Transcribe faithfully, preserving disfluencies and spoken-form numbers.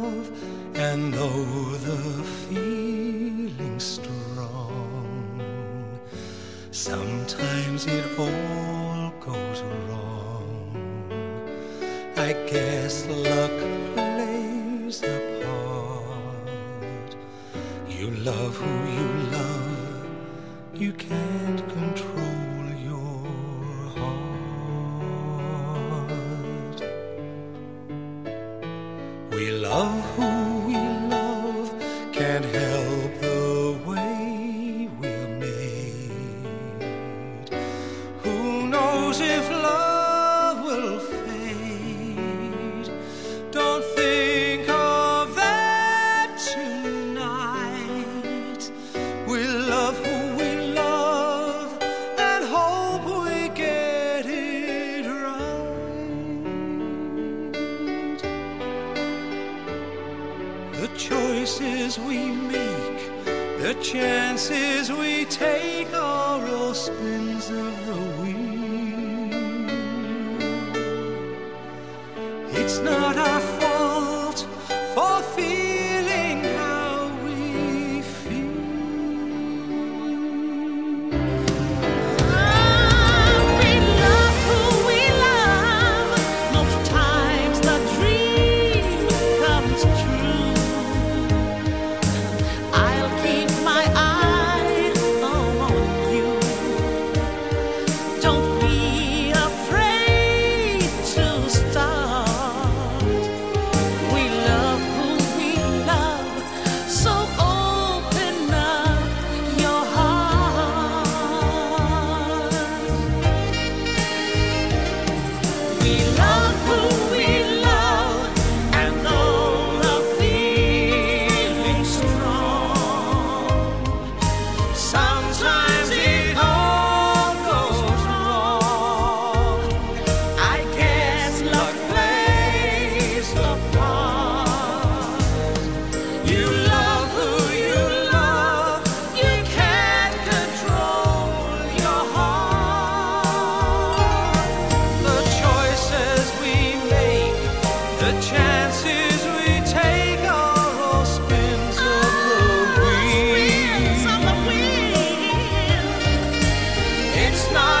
love, and though the feeling's strong, sometimes it all goes wrong. I guess luck plays a part. You love who you love, you can't control. We love who we love, can't help the way we're made. Who knows if love will fade? Don't think of that tonight. We love who we love and hope we get it right. The choices we make, the chances we take are all spins of the wheel. It's not our fault for feeling how we feel. Ah, we love who we love. Most times the dream comes true. It's not